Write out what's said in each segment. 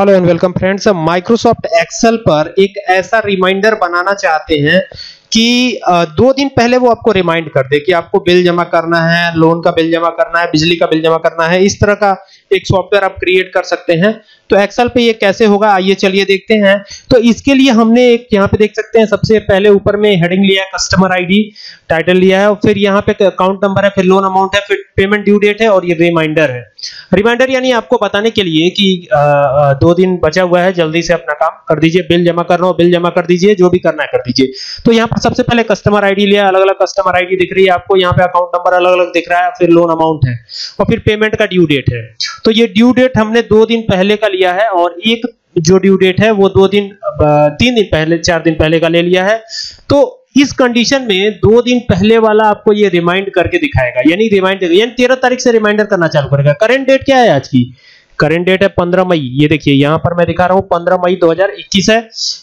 Hello and welcome friends, Microsoft Excel पर एक ऐसा रिमाइंडर बनाना चाहते हैं कि 2 दिन पहले वो आपको रिमाइंड कर दे कि आपको बिल जमा करना है, लोन का बिल जमा करना है, बिजली का बिल जमा करना है। इस तरह का एक सॉफ्टवेयर आप क्रिएट कर सकते हैं। तो एक्सेल पे ये कैसे होगा, आइए चलिए देखते हैं। तो इसके लिए हमने एक यहाँ पे देख सकते हैं, सबसे पहले ऊपर में हेडिंग लिया है कस्टमर आईडी, टाइटल लिया है, फिर यहाँ पे अकाउंट नंबर है, फिर लोन अमाउंट है, फिर पेमेंट ड्यू डेट है और ये रिमाइंडर है। रिमाइंडर यानी आपको बताने के लिए कि 2 दिन बचा हुआ है, जल्दी से अपना काम कर दीजिए, बिल जमा करना हो बिल जमा कर दीजिए, जो भी करना है कर दीजिए। तो यहाँ पर सबसे पहले कस्टमर आईडी लिया, अलग अलग कस्टमर आईडी दिख रही है आपको, यहाँ पे अकाउंट नंबर अलग अलग दिख रहा है, फिर लोन अमाउंट है और फिर पेमेंट का ड्यू डेट है। तो ये ड्यू डेट हमने 2 दिन पहले का लिया है और एक जो ड्यू डेट है वो 3 दिन पहले 4 दिन पहले का ले लिया है। तो इस कंडीशन में 2 दिन पहले वाला आपको ये रिमाइंड करके दिखाएगा, यानी रिमाइंड देगा, यानी 13 तारीख से रिमाइंडर करना चालू करेगा। करंट डेट क्या है आज की? करेंट डेट है 15 मई, ये देखिए यहाँ पर मैं दिखा रहा हूँ 15 मई 2021 है।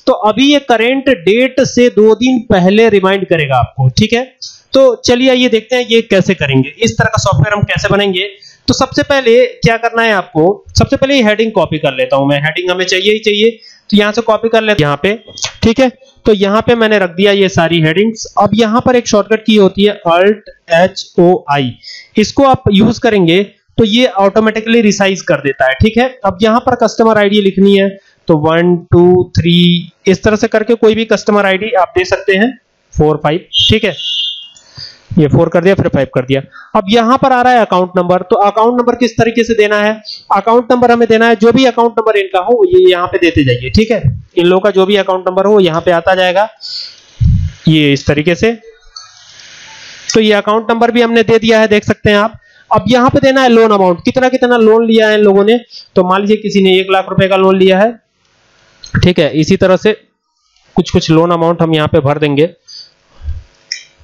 तो अभी ये करेंट डेट से 2 दिन पहले रिमाइंड करेगा आपको, ठीक है। तो चलिए ये देखते हैं ये कैसे करेंगे, इस तरह का सॉफ्टवेयर हम कैसे बनाएंगे। तो सबसे पहले क्या करना है आपको, सबसे पहले ये हेडिंग कॉपी कर लेता हूं मैं, हेडिंग हमें चाहिए ही चाहिए, तो यहां से कॉपी कर लेते हैं यहाँ पे, ठीक है। तो यहाँ पे मैंने रख दिया ये सारी हेडिंग्स। अब यहाँ पर एक शॉर्टकट की होती है अल्ट HOI, इसको आप यूज करेंगे तो ये ऑटोमेटिकली रिसाइज कर देता है, ठीक है। अब यहाँ पर कस्टमर आईडी लिखनी है तो 1 2 3 इस तरह से करके कोई भी कस्टमर आईडी आप दे सकते हैं, 4 5, ठीक है। ये 4 कर दिया, फिर 5 कर दिया। अब यहाँ पर आ रहा है अकाउंट नंबर, तो अकाउंट नंबर किस तरीके से देना है, अकाउंट नंबर हमें देना है जो भी अकाउंट नंबर इनका हो, ये यहाँ पे देते जाइए, ठीक है। इन लोगों का जो भी अकाउंट नंबर हो यहाँ पे आता जाएगा, ये इस तरीके से। तो ये अकाउंट नंबर भी हमने दे दिया है, देख सकते हैं आप। अब यहाँ पे देना है लोन अमाउंट, कितना कितना लोन लिया है इन लोगों ने। तो मान लीजिए किसी ने 1 लाख रुपए का लोन लिया है, ठीक है। इसी तरह से कुछ कुछ लोन अमाउंट हम यहाँ पे भर देंगे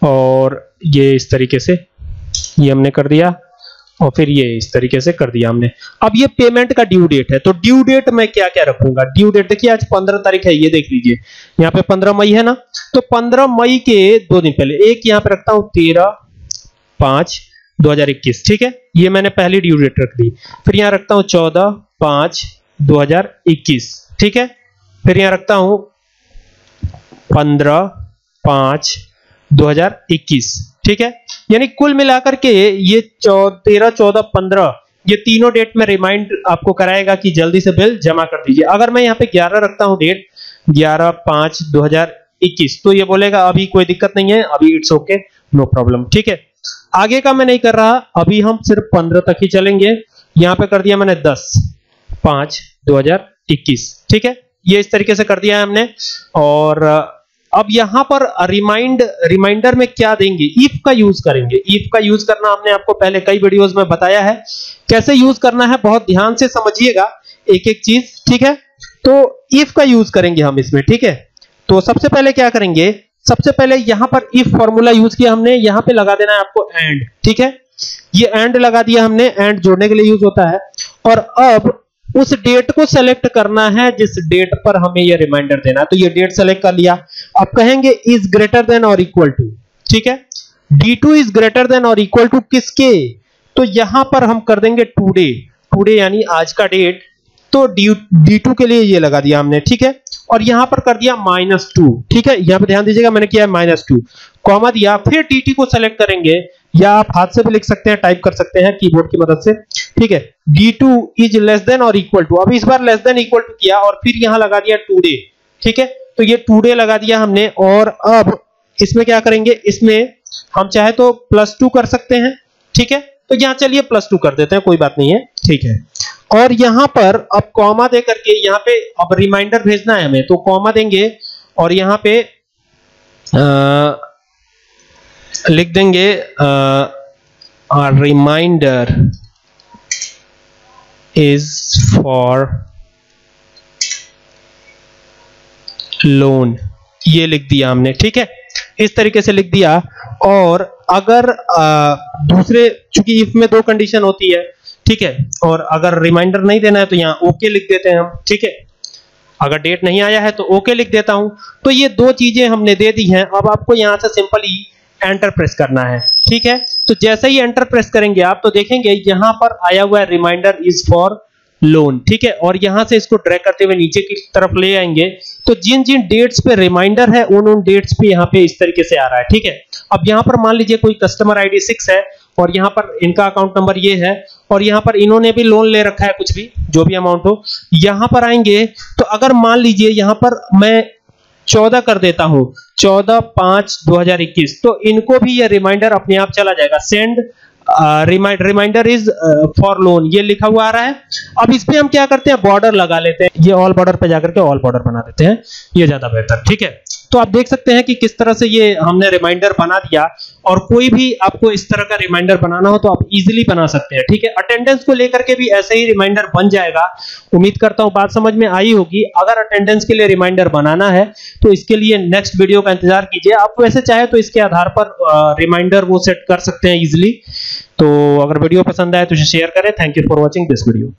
और ये इस तरीके से ये हमने कर दिया और फिर ये इस तरीके से कर दिया हमने। अब ये पेमेंट का ड्यू डेट है, तो ड्यू डेट मैं क्या क्या रखूंगा। ड्यू डेट देखिए आज 15 तारीख है, ये देख लीजिए यहाँ पे 15 मई है ना, तो 15 मई के 2 दिन पहले एक यहाँ पे रखता हूँ 13/5/2021, ठीक है। ये मैंने पहली ड्यू डेट रख दी, फिर यहाँ रखता हूँ 14/5/2021, ठीक है। फिर यहाँ रखता हूँ 15/5/2021, ठीक है। यानी कुल मिलाकर के ये 13 14 15 ये तीनों डेट में रिमाइंड आपको कराएगा कि जल्दी से बिल जमा कर दीजिए। अगर मैं यहाँ पे 11 रखता हूँ डेट 11/5/2021, तो ये बोलेगा अभी कोई दिक्कत नहीं है, अभी इट्स ओके, नो प्रॉब्लम, ठीक है। आगे का मैं नहीं कर रहा, अभी हम सिर्फ 15 तक ही चलेंगे। यहाँ पे कर दिया मैंने 10/5/2021, ठीक है। ये इस तरीके से कर दिया है हमने। और अब यहाँ पर रिमाइंडर में क्या देंगे, इफ का यूज करेंगे। इफ का यूज करना हमने आपको पहले कई वीडियोस में बताया है कैसे यूज करना है, बहुत ध्यान से समझिएगा एक एक चीज, ठीक है। तो इफ का यूज करेंगे हम इसमें, ठीक है। तो सबसे पहले क्या करेंगे, सबसे पहले यहाँ पर इफ फॉर्मूला यूज किया हमने, यहाँ पे लगा देना है आपको एंड, ठीक है। ये एंड लगा दिया हमने, एंड जोड़ने के लिए यूज होता है। और अब उस डेट को सेलेक्ट करना है जिस डेट पर हमें ये रिमाइंडर देना है, तो ये डेट सेलेक्ट कर लिया। अब कहेंगे इज ग्रेटर देन और इक्वल टू, ठीक है। D2 इज ग्रेटर देन और इक्वल टू किसके, तो यहां पर हम कर देंगे टुडे, टुडे यानी आज का डेट। तो D2 के लिए ये लगा दिया हमने, ठीक है। और यहां पर कर दिया -2, ठीक है। यहां पे ध्यान दीजिएगा मैंने किया है -2 कॉमा दिया, फिर DT को सेलेक्ट करेंगे, या आप हाथ से भी लिख सकते हैं, टाइप कर सकते हैं कीबोर्ड की मदद से, ठीक है। D2 इज लेस देन और इक्वल टू, अब इस बार लेस देन इक्वल टू किया और फिर यहां लगा दिया टुडे, ठीक है। तो ये टुडे लगा दिया हमने। और अब इसमें क्या करेंगे, इसमें हम चाहे तो +2 कर सकते हैं, ठीक है। तो यहां चलिए +2 कर देते हैं, कोई बात नहीं है, ठीक है। और यहाँ पर अब कॉमा दे करके यहाँ पे अब रिमाइंडर भेजना है हमें, तो कॉमा देंगे और यहाँ पे लिख देंगे रिमाइंडर इज फॉर लोन, ये लिख दिया हमने, ठीक है। इस तरीके से लिख दिया। और अगर दूसरे, चूंकि इफ में 2 कंडीशन होती है, ठीक है, और अगर रिमाइंडर नहीं देना है तो यहाँ ओके लिख देते हैं हम, ठीक है। अगर डेट नहीं आया है तो ओके लिख देता हूं। तो ये 2 चीजें हमने दे दी हैं। अब आपको यहाँ से सिंपली एंटर प्रेस करना है, ठीक है। तो जैसे ही एंटर प्रेस करेंगे आप तो देखेंगे यहाँ पर आया हुआ है रिमाइंडर इज फॉर लोन, ठीक है। और यहां से इसको ड्रैग करते हुए नीचे की तरफ ले आएंगे तो जिन जिन डेट्स पे रिमाइंडर है उन डेट्स पे यहाँ पे इस तरीके से आ रहा है, ठीक है। अब यहाँ पर मान लीजिए कोई कस्टमर आईडी 6 है और यहाँ पर इनका अकाउंट नंबर ये है और यहाँ पर इन्होंने भी लोन ले रखा है, कुछ भी जो भी अमाउंट हो। यहाँ पर आएंगे तो अगर मान लीजिए यहाँ पर मैं 14 कर देता हूं, 14/5/2021, तो इनको भी ये रिमाइंडर अपने आप चला जाएगा। Send reminder is for loan ये लिखा हुआ आ रहा है। अब इस पे हम क्या करते हैं, बॉर्डर लगा लेते हैं, ये ऑल बॉर्डर पे जाकर के ऑल बॉर्डर बना देते हैं, ये ज्यादा बेहतर, ठीक है। तो आप देख सकते हैं कि किस तरह से ये हमने रिमाइंडर बना दिया। और कोई भी आपको इस तरह का रिमाइंडर बनाना हो तो आप इजीली बना सकते हैं, ठीक है। अटेंडेंस को लेकर के भी ऐसे ही रिमाइंडर बन जाएगा। उम्मीद करता हूं बात समझ में आई होगी। अगर अटेंडेंस के लिए रिमाइंडर बनाना है तो इसके लिए नेक्स्ट वीडियो का इंतजार कीजिए। आप वैसे चाहे तो इसके आधार पर रिमाइंडर वो सेट कर सकते हैं इजिली। तो अगर वीडियो पसंद आए तो शेयर करें। Thank you for watching this video.